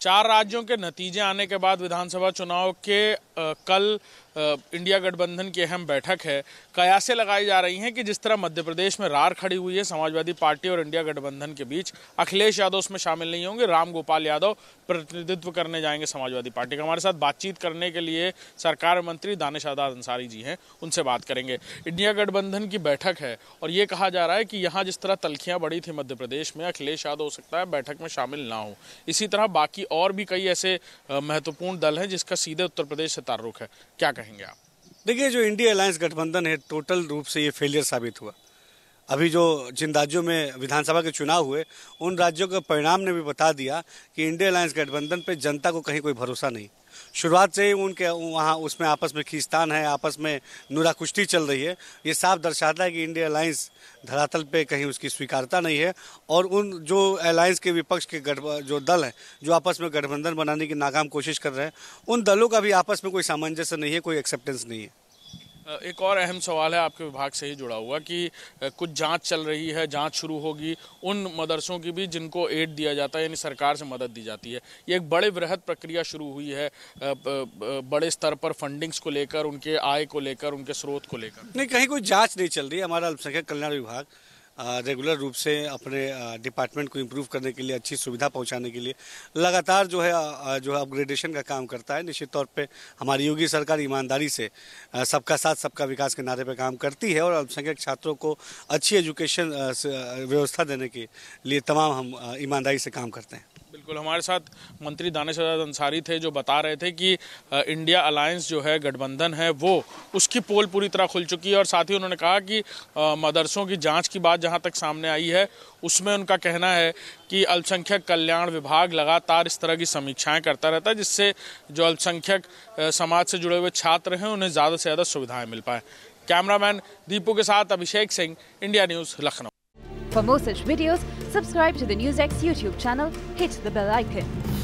चार राज्यों के नतीजे आने के बाद विधानसभा चुनाव के कल इंडिया गठबंधन की अहम बैठक है। कयासें लगाई जा रही हैं कि जिस तरह मध्य प्रदेश में रार खड़ी हुई है समाजवादी पार्टी और इंडिया गठबंधन के बीच, अखिलेश यादव उसमें शामिल नहीं होंगे, राम गोपाल यादव प्रतिनिधित्व करने जाएंगे समाजवादी पार्टी का। हमारे साथ बातचीत करने के लिए सरकार मंत्री दानिश आजाद अंसारी जी हैं, उनसे बात करेंगे। इंडिया गठबंधन की बैठक है और ये कहा जा रहा है कि यहाँ जिस तरह तल्खियाँ बढ़ी थी मध्य प्रदेश में, अखिलेश यादव हो सकता है बैठक में शामिल ना हो। इसी तरह बाकी और भी कई ऐसे महत्वपूर्ण दल हैं जिसका सीधे उत्तर प्रदेश से ताल्लुक है, क्या कहेंगे आप? देखिए, जो इंडिया अलायंस गठबंधन है टोटल रूप से ये फेलियर साबित हुआ। अभी जो जिन राज्यों में विधानसभा के चुनाव हुए उन राज्यों का परिणाम ने भी बता दिया कि इंडिया अलायंस गठबंधन पे जनता को कहीं कोई भरोसा नहीं। शुरुआत से ही उनके वहाँ उसमें आपस में खींचतान है, आपस में नूरा कुश्ती चल रही है। ये साफ दर्शाता है कि इंडिया अलायंस धरातल पे कहीं उसकी स्वीकारता नहीं है और उन जो अलायंस के विपक्ष के जो दल हैं जो आपस में गठबंधन बनाने की नाकाम कोशिश कर रहे हैं, उन दलों का भी आपस में कोई सामंजस्य नहीं है, कोई एक्सेप्टेंस नहीं है। एक और अहम सवाल है आपके विभाग से ही जुड़ा हुआ कि कुछ जांच चल रही है, जांच शुरू होगी उन मदरसों की भी जिनको एड दिया जाता है, यानी सरकार से मदद दी जाती है। ये एक बड़े वृहद प्रक्रिया शुरू हुई है बड़े स्तर पर फंडिंग्स को लेकर, उनके आय को लेकर, उनके स्रोत को लेकर। नहीं, कहीं कोई जांच नहीं चल रही है। हमारा अल्पसंख्यक कल्याण विभाग रेगुलर रूप से अपने डिपार्टमेंट को इम्प्रूव करने के लिए, अच्छी सुविधा पहुंचाने के लिए लगातार जो है अपग्रेडेशन का काम करता है। निश्चित तौर पे हमारी योगी सरकार ईमानदारी से सबका साथ सबका विकास के नारे पे काम करती है और अल्पसंख्यक छात्रों को अच्छी एजुकेशन व्यवस्था देने के लिए तमाम हम ईमानदारी से काम करते हैं। बिल्कुल, हमारे साथ मंत्री दानिश आजाद अंसारी थे जो बता रहे थे कि इंडिया अलायंस जो है गठबंधन है वो उसकी पोल पूरी तरह खुल चुकी है और साथ ही उन्होंने कहा कि मदरसों की जांच की बात जहां तक सामने आई है उसमें उनका कहना है कि अल्पसंख्यक कल्याण विभाग लगातार इस तरह की समीक्षाएं करता रहता है जिससे जो अल्पसंख्यक समाज से जुड़े हुए छात्र हैं उन्हें ज़्यादा से ज़्यादा सुविधाएं मिल पाए। कैमरामैन दीपू के साथ Abhishek Singh, India news, Lucknow. For more such videos, subscribe to the NewsX YouTube channel, hit the bell icon.